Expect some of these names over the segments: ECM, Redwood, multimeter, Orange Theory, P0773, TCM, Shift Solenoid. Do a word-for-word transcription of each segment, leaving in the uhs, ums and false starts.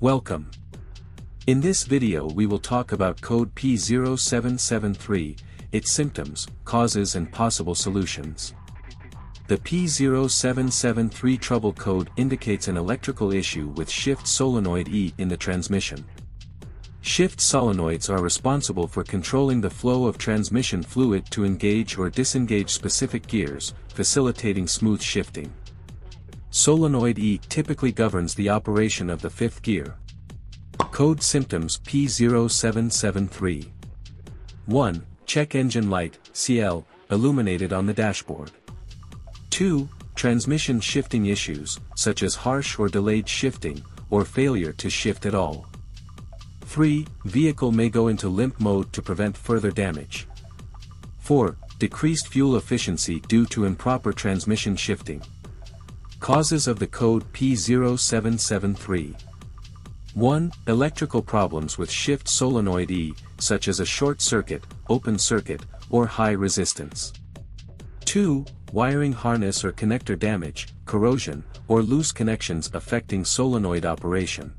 Welcome. In this video we will talk about code P zero seven seven three, its symptoms, causes and possible solutions. The P zero seven seven three trouble code indicates an electrical issue with shift solenoid E in the transmission. Shift solenoids are responsible for controlling the flow of transmission fluid to engage or disengage specific gears, facilitating smooth shifting. Solenoid E typically governs the operation of the fifth gear. Code symptoms P zero seven seven three. one. Check engine light, C L, illuminated on the dashboard. two. Transmission shifting issues, such as harsh or delayed shifting, or failure to shift at all. three. Vehicle may go into limp mode to prevent further damage. four. Decreased fuel efficiency due to improper transmission shifting. Causes of the code P zero seven seven three. one. Electrical problems with shift solenoid E, such as a short circuit, open circuit, or high resistance. two. Wiring harness or connector damage, corrosion, or loose connections affecting solenoid operation.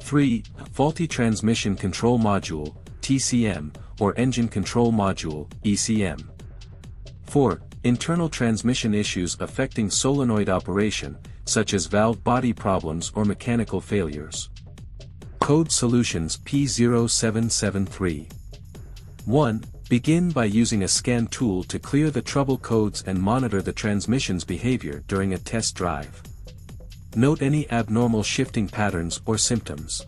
three. Faulty transmission control module, T C M, or engine control module, E C M. four. Internal transmission issues affecting solenoid operation, such as valve body problems or mechanical failures. Code solutions P zero seven seven three. one. Begin by using a scan tool to clear the trouble codes and monitor the transmission's behavior during a test drive. Note any abnormal shifting patterns or symptoms.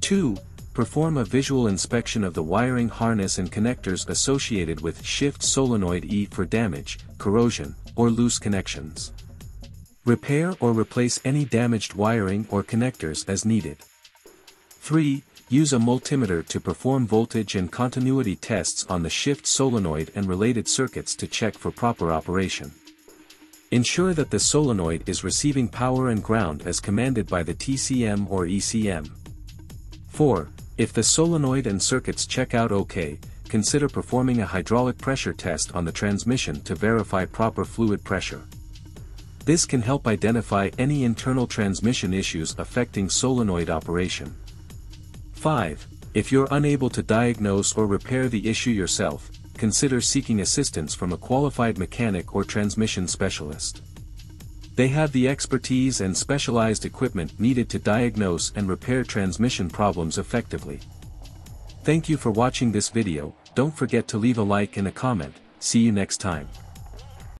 two. Perform a visual inspection of the wiring harness and connectors associated with shift solenoid E for damage, corrosion, or loose connections. Repair or replace any damaged wiring or connectors as needed. three. Use a multimeter to perform voltage and continuity tests on the shift solenoid and related circuits to check for proper operation. Ensure that the solenoid is receiving power and ground as commanded by the T C M or E C M. four. If the solenoid and circuits check out okay, consider performing a hydraulic pressure test on the transmission to verify proper fluid pressure. This can help identify any internal transmission issues affecting solenoid operation. five. If you're unable to diagnose or repair the issue yourself, consider seeking assistance from a qualified mechanic or transmission specialist. They have the expertise and specialized equipment needed to diagnose and repair transmission problems effectively. Thank you for watching this video. Don't forget to leave a like and a comment. See you next time.